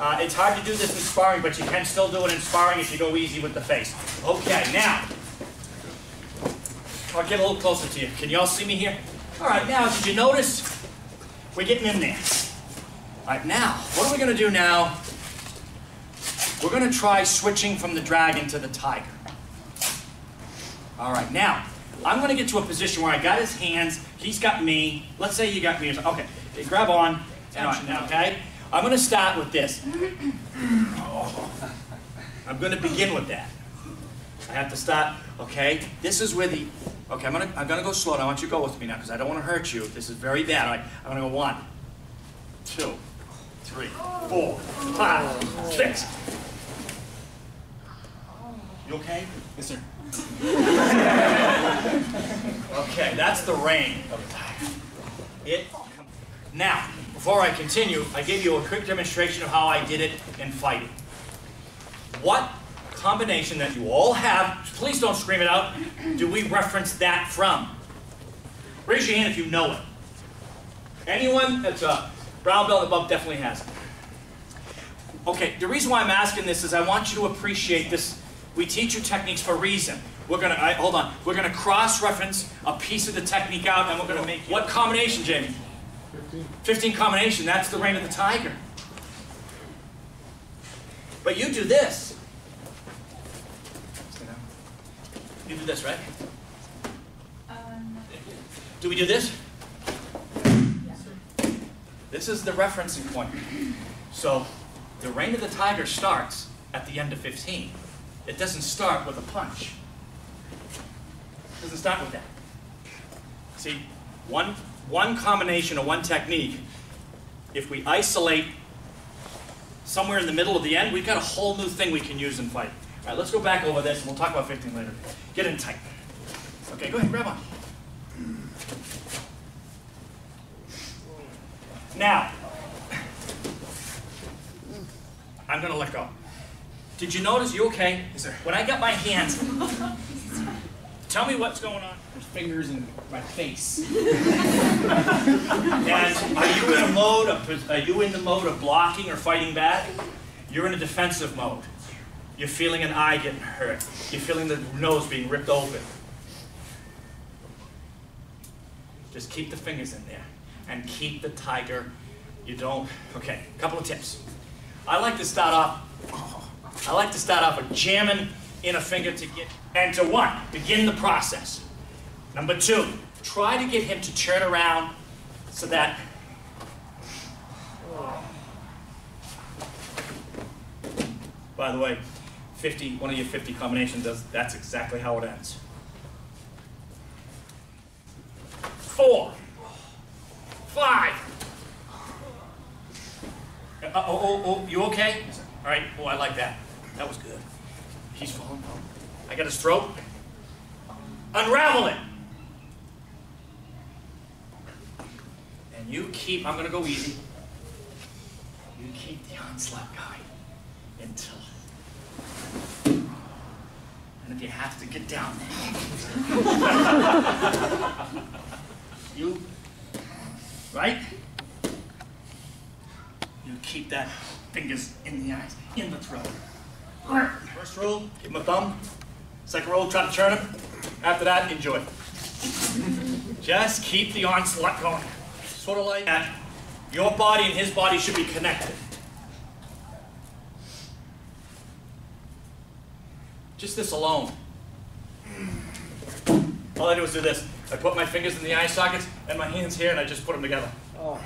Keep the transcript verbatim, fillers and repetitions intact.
Uh, it's hard to do this in sparring, but you can still do it in sparring if you go easy with the face. Okay, now, I'll get a little closer to you. Can you all see me here? All right, now, did you notice? We're getting in there. All right, now, what are we going to do now? We're going to try switching from the dragon to the tiger. All right, now, I'm going to get to a position where I got his hands, he's got me. Let's say you got me. Okay, grab on. Tension, right, okay? I'm going to start with this. Oh. I'm going to begin with that. I have to start, okay? This is where the, okay, I'm going to I'm going to go slow. And I want you to go with me now because I don't want to hurt you. This is very bad. All right, I'm going to go one, two, three, four, five, six. You okay? Yes, sir. Okay, that's the reign of the tiger. It. Now, before I continue, I gave you a quick demonstration of how I did it in fighting. What combination that you all have, please don't scream it out, do we reference that from? Raise your hand if you know it. Anyone that's a brown belt above definitely has it. Okay, the reason why I'm asking this is I want you to appreciate this. We teach you techniques for a reason. We're gonna, I, hold on, we're gonna cross-reference a piece of the technique out and we're gonna make, what combination, Jamie? fifteen combination, that's the reign of the tiger. But you do this. You do this, right? Um. Do we do this? Yeah. This is the referencing point. So the reign of the tiger starts at the end of fifteen. It doesn't start with a punch. It doesn't start with that. See, one. One combination or one technique, if we isolate somewhere in the middle of the end, we've got a whole new thing we can use in fighting. All right, let's go back over this, and we'll talk about fifteen later. Get in tight. Okay, go ahead, grab on. Now, I'm going to let go. Did you notice? You okay? Yes, sir. When I got my hands... Tell me what's going on. There's fingers in my face. And are you in a mode of are you in the mode of blocking or fighting back? You're in a defensive mode. You're feeling an eye getting hurt. You're feeling the nose being ripped open. Just keep the fingers in there and keep the tiger. You don't. Okay, a couple of tips. I like to start off. I like to start off with jamming in a finger to get, and to one, begin the process. Number two, try to get him to turn around so that, by the way, fifty, one of your fifty combinations, does, that's exactly how it ends. Four, five. Uh, oh, oh, oh, you okay? All right, oh, I like that, that was good. He's falling. I got his throat. Unravel it. And you keep, I'm going to go easy. You keep the onslaught going until. And if you have to get down there. You, right? You keep that fingers in the eyes, in the throat. First rule, give him a thumb. Second rule, try to turn him. After that, enjoy. Just keep the onslaught going. Sort of like that. Your body and his body should be connected. Just this alone. All I do is do this. I put my fingers in the eye sockets and my hands here and I just put them together. Oh.